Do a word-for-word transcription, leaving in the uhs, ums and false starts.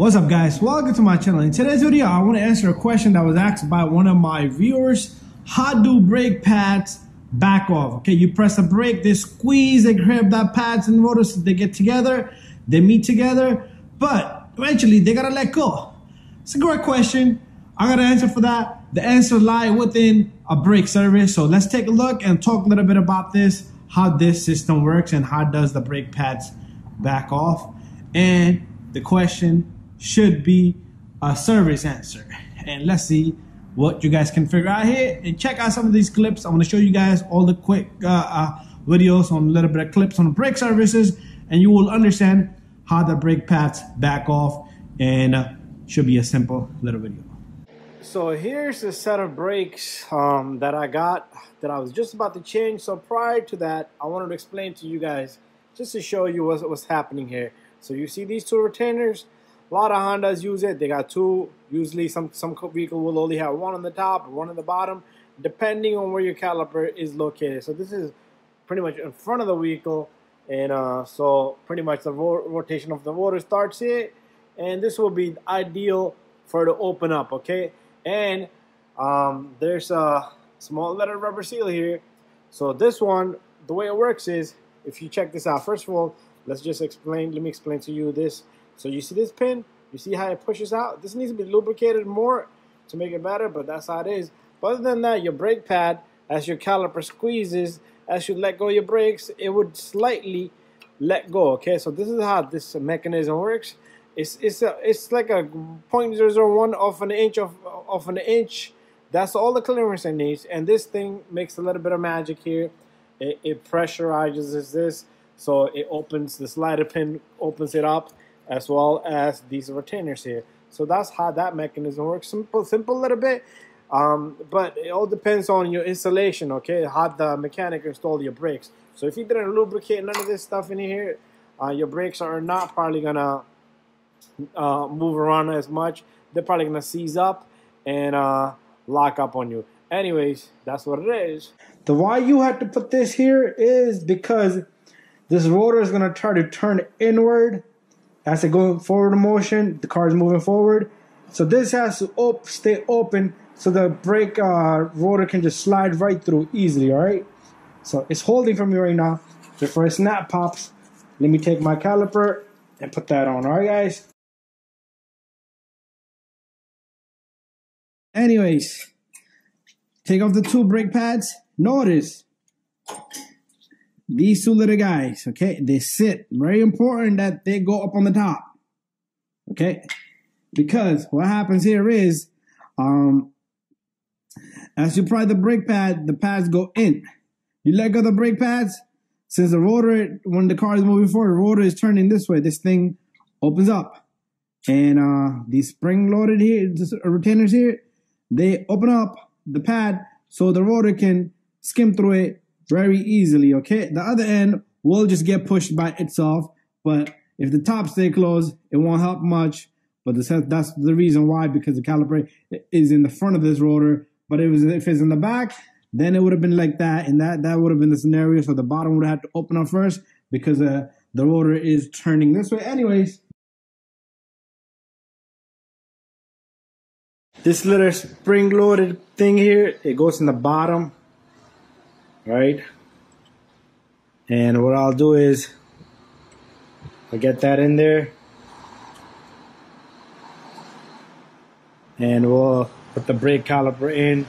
What's up, guys? Welcome to my channel. In today's video, I want to answer a question that was asked by one of my viewers. How do brake pads back off? Okay, you press a brake, they squeeze, they grab that pads and rotors, they get together, they meet together, but eventually they gotta let go. It's a great question. I got an answer for that. The answer lies within a brake service. So let's take a look and talk a little bit about this, how this system works and how does the brake pads back off. And the question should be a service answer. And let's see what you guys can figure out here. And check out some of these clips. I'm gonna show you guys all the quick uh, uh, videos on a little bit of clips on brake services, and you will understand how the brake pads back off, and uh, should be a simple little video. So here's a set of brakes um, that I got that I was just about to change. So prior to that, I wanted to explain to you guys just to show you what's, what's happening here. So you see these two retainers. A lot of Hondas use it. They got two. Usually some, some vehicle will only have one on the top, one on the bottom, depending on where your caliper is located. So this is pretty much in front of the vehicle. And uh, so pretty much the ro rotation of the rotor starts here. And this will be ideal for it to open up, okay? And um, there's a small letter rubber seal here. So this one, the way it works is, if you check this out, first of all, let's just explain, let me explain to you this. So you see this pin, you see how it pushes out? This needs to be lubricated more to make it better, but that's how it is. But other than that, your brake pad, as your caliper squeezes, as you let go of your brakes, it would slightly let go, okay? So this is how this mechanism works. It's, it's, a, it's like a zero point zero zero one of an inch of, of an inch. That's all the clearance it needs, and this thing makes a little bit of magic here. It, it pressurizes this, so it opens, the slider pin opens it up, as well as these retainers here. So that's how that mechanism works. Simple, simple little bit, um, but it all depends on your installation, okay? How the mechanic installed your brakes. So if you didn't lubricate none of this stuff in here, uh, your brakes are not probably gonna uh, move around as much. They're probably gonna seize up and uh, lock up on you. Anyways, that's what it is. The why you had to put this here is because this rotor is gonna try to turn inward as it going forward motion. The car is moving forward, so this has to op stay open so the brake uh, rotor can just slide right through easily. All right, so it's holding for me right now. Before it snap pops, let me take my caliper and put that on. All right, guys. Anyways, take off the two brake pads. Notice these two little guys, okay, they sit. Very important that they go up on the top, okay? Because what happens here is, um, as you pry the brake pad, the pads go in. You let go of the brake pads, since the rotor, when the car is moving forward, the rotor is turning this way, this thing opens up. And uh, these spring-loaded here, retainers here, they open up the pad so the rotor can skim through it very easily, okay? The other end will just get pushed by itself, but if the top stay closed, it won't help much. But this has, that's the reason why, because the caliper is in the front of this rotor. But it was, if it's in the back, then it would have been like that, and that, that would have been the scenario. So the bottom would have to open up first because uh, the rotor is turning this way. Anyways, this little spring-loaded thing here, it goes in the bottom. Right, and what I'll do is I get that in there, and we'll put the brake caliper in